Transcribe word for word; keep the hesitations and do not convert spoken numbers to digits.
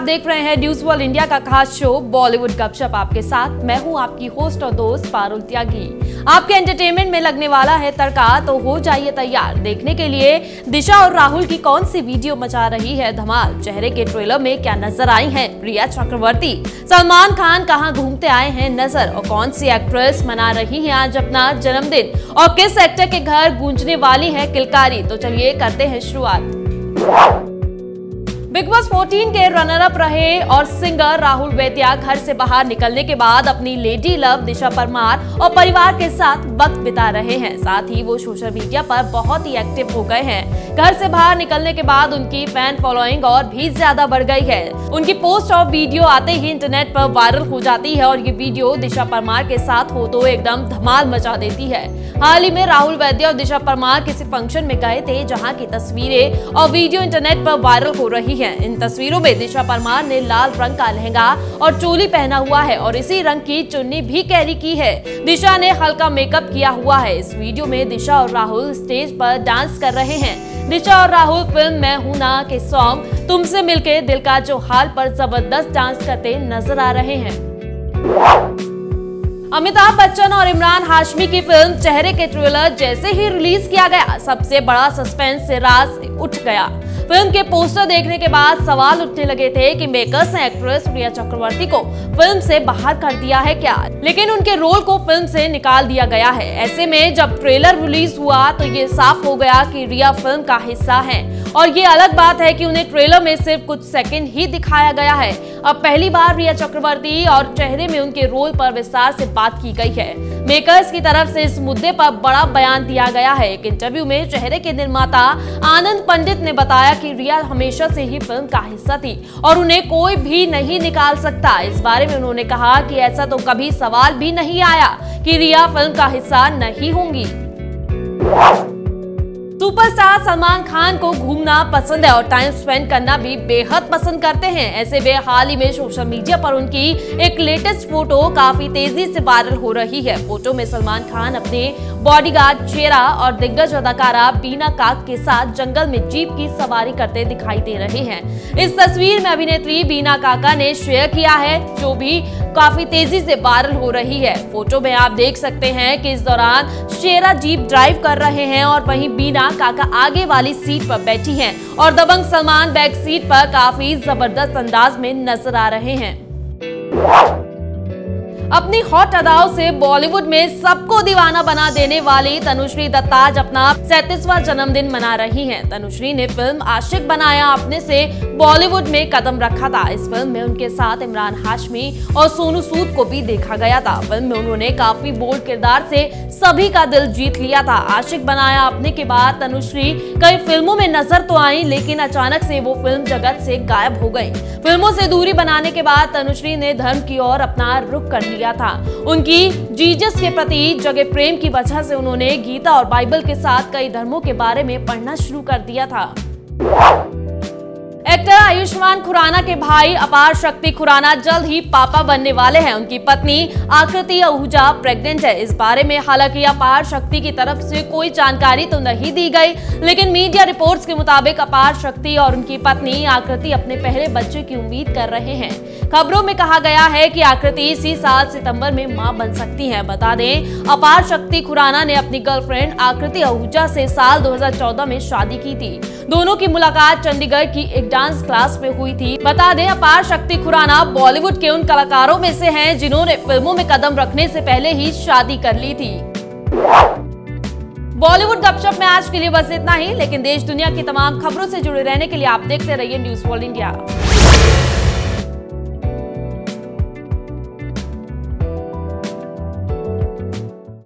आप देख रहे हैं न्यूज वर्ल्ड इंडिया का खास शो बॉलीवुड गपशप। आपके साथ मैं हूं आपकी होस्ट और दोस्त पारुल त्यागी। आपके एंटरटेनमेंट में लगने वाला है तड़का, तो हो जाइए तैयार देखने के लिए दिशा और राहुल की कौन सी वीडियो मचा रही है धमाल। चेहरे के ट्रेलर में क्या नजर आई है प्रिया चक्रवर्ती, सलमान खान कहाँ घूमते आए हैं नजर, और कौन सी एक्ट्रेस मना रही है आज अपना जन्मदिन, और किस एक्टर के घर गूंजने वाली है किलकारी। तो चलिए करते हैं शुरुआत। बिग बॉस चौदह के रनर अप रहे और सिंगर राहुल वैद्या घर से बाहर निकलने के बाद अपनी लेडी लव दिशा परमार और परिवार के साथ वक्त बिता रहे हैं। साथ ही वो सोशल मीडिया पर बहुत ही एक्टिव हो गए हैं। घर से बाहर निकलने के बाद उनकी फैन फॉलोइंग और भी ज्यादा बढ़ गई है। उनकी पोस्ट और वीडियो आते ही इंटरनेट पर वायरल हो जाती है और ये वीडियो दिशा परमार के साथ हो तो एकदम धमाल मचा देती है। हाल ही में राहुल वैद्या और दिशा परमार किसी फंक्शन में गए थे, जहाँ की तस्वीरें और वीडियो इंटरनेट पर वायरल हो रही है। इन तस्वीरों में दिशा परमार ने लाल रंग का लहंगा और चोली पहना हुआ है और इसी रंग की चुन्नी भी कैरी की है। दिशा ने हल्का मेकअप किया हुआ है। इस वीडियो में दिशा और राहुल स्टेज पर डांस कर रहे हैं। दिशा और राहुल फिल्म मैं हूं ना के सॉन्ग तुमसे मिलके दिल का जो हाल पर जबरदस्त डांस करते नजर आ रहे हैं। अमिताभ बच्चन और इमरान हाशमी की फिल्म चेहरे के ट्रेलर जैसे ही रिलीज किया गया, सबसे बड़ा सस्पेंस से राज उठ गया। फिल्म के पोस्टर देखने के बाद सवाल उठने लगे थे कि मेकर्स ने एक्ट्रेस प्रिया चक्रवर्ती को फिल्म से बाहर कर दिया है क्या, लेकिन उनके रोल को फिल्म से निकाल दिया गया है। ऐसे में जब ट्रेलर रिलीज हुआ तो ये साफ हो गया कि रिया फिल्म का हिस्सा है, और ये अलग बात है कि उन्हें ट्रेलर में सिर्फ कुछ सेकंड ही दिखाया गया है। अब पहली बार रिया चक्रवर्ती और चेहरे में उनके रोल पर विस्तार से बात की गई है। मेकर्स की तरफ से इस मुद्दे पर बड़ा बयान दिया गया है। एक इंटरव्यू में चेहरे के निर्माता आनंद पंडित ने बताया कि रिया हमेशा से ही फिल्म का हिस्सा थी और उन्हें कोई भी नहीं निकाल सकता। इस बारे में उन्होंने कहा कि ऐसा तो कभी सवाल भी नहीं आया कि रिया फिल्म का हिस्सा नहीं होंगी। सुपरस्टार सलमान खान को घूमना पसंद है और टाइम स्पेंड करना भी बेहद पसंद करते हैं। ऐसे में हाल ही में सोशल मीडिया पर उनकी एक लेटेस्ट फोटो काफी तेजी से वायरल हो रही है। फोटो में सलमान खान अपने बॉडीगार्ड शेरा और दिग्गज अदाकारा बीना काका के साथ जंगल में जीप की सवारी करते दिखाई दे रहे हैं। इस तस्वीर में अभिनेत्री बीना काका ने शेयर किया है, जो भी काफी तेजी से वायरल हो रही है। फोटो में आप देख सकते हैं कि इस दौरान शेरा जीप ड्राइव कर रहे हैं और वहीं बीना काका आगे वाली सीट पर बैठी हैं और दबंग सलमान बैक सीट पर काफी जबरदस्त अंदाज में नजर आ रहे हैं। अपनी हॉट अदाओं से बॉलीवुड में सबको दीवाना बना देने वाली तनुश्री दत्ता आज अपना सैंतीसवां जन्मदिन मना रही हैं। तनुश्री ने फिल्म आशिक बनाया आपने से बॉलीवुड में कदम रखा था। इस फिल्म में उनके साथ इमरान हाशमी और सोनू सूद को भी देखा गया था। फिल्म में उन्होंने काफी बोल्ड किरदार से सभी का दिल जीत लिया था। आशिक बनाया आपने के बाद तनुश्री कई फिल्मों में नजर तो आई, लेकिन अचानक से वो फिल्म जगत से गायब हो गयी। फिल्मों से दूरी बनाने के बाद तनुश्री ने धर्म की ओर अपना रुख कर था। उनकी जीजस के प्रति जगह प्रेम की वजह से उन्होंने गीता और बाइबल के साथ कई धर्मों के बारे में पढ़ना शुरू कर दिया था। एक्टर आयुष्मान खुराना के भाई अपारशक्ति खुराना जल्द ही पापा बनने वाले हैं। उनकी पत्नी आकृति आहूजा प्रेग्नेंट है। इस बारे में हालांकि अपारशक्ति की तरफ से कोई जानकारी तो नहीं दी गई, लेकिन मीडिया रिपोर्ट्स के मुताबिक अपारशक्ति और उनकी पत्नी आकृति अपने पहले बच्चे की उम्मीद कर रहे हैं। खबरों में कहा गया है कि आकृति इसी साल सितंबर में मां बन सकती है। बता दें, अपारशक्ति खुराना ने अपनी गर्लफ्रेंड आकृति आहूजा से साल दो हजार चौदह में शादी की थी। दोनों की मुलाकात चंडीगढ़ की एक डांस क्लास में हुई थी। बता दें, अपारशक्ति खुराना बॉलीवुड के उन कलाकारों में से हैं जिन्होंने फिल्मों में कदम रखने से पहले ही शादी कर ली थी। बॉलीवुड गपशप में आज के लिए बस इतना ही, लेकिन देश दुनिया की तमाम खबरों से जुड़े रहने के लिए आप देखते रहिए न्यूज़ वर्ल्ड इंडिया।